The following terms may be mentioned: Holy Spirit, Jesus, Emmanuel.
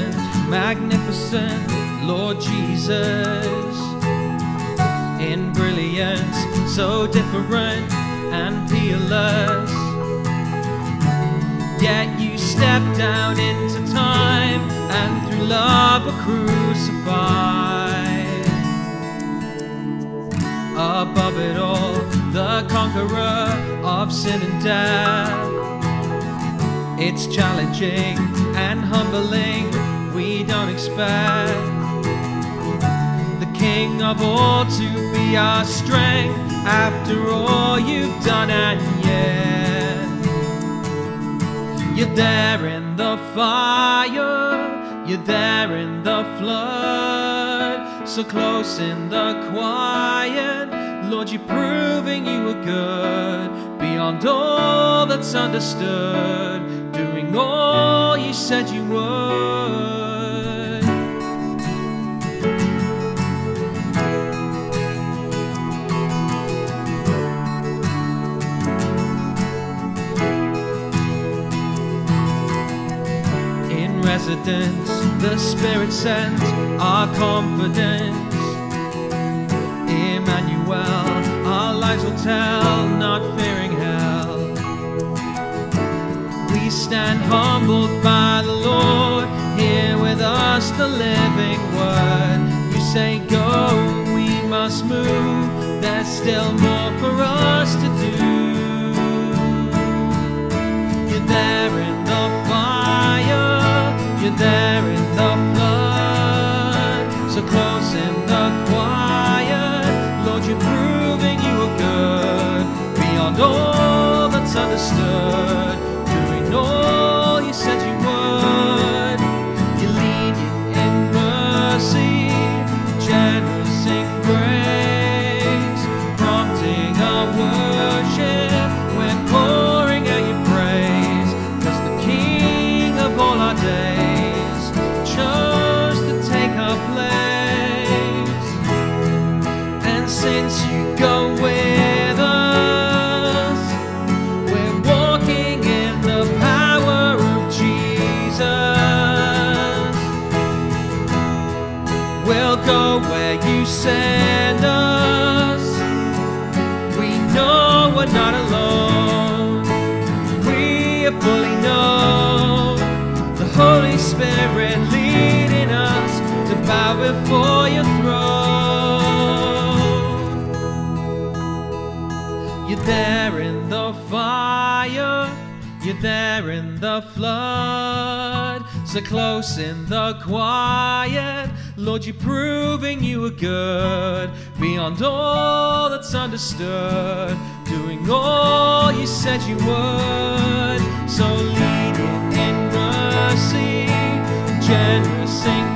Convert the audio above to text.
magnificent, magnificent Lord Jesus, in brilliance so different and peerless. Yet you stepped down into time and through love were crucified. Above it all, the conqueror of sin and death. It's challenging and humbling, we don't expect the King of all to be our strength after all you've done, and yet you're there in the fire, you're there in the flood, so close in the quiet, Lord, you're proving you were good, beyond all that's understood, all you said you would. In residence, the Spirit sends our confidence. Emmanuel, our lives will tell, not fearing hell. We stand humbled by the Lord, here with us the living Word. You say go, we must move, there's still more for us to do. You're there in the fire, you're there in the flood, so close in the quiet, Lord, you're proving you are good, beyond all that's understood, all you said you would. You're leading in mercy, generous in grace, prompting our worship, we're pouring out your praise, 'cause the King of all our days chose to take our place. And since you go with us, we'll go where you send us. We know we're not alone. We are fully known. The Holy Spirit leading us to bow before your throne. You're there in the fire. You're there in the flood. So close in the quiet, Lord, you're proving you were good, beyond all that's understood, doing all you said you would. So leading in mercy, generous in